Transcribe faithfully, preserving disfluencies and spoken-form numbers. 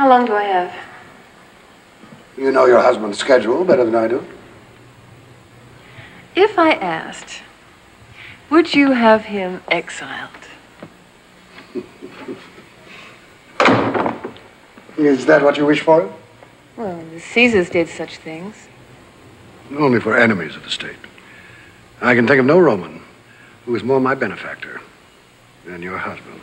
How long do I have? You know your husband's schedule better than I do. If I asked, would you have him exiled? Is that what you wish for? Well, the Caesars did such things. Only for enemies of the state. I can think of no Roman who was more my benefactor than your husband.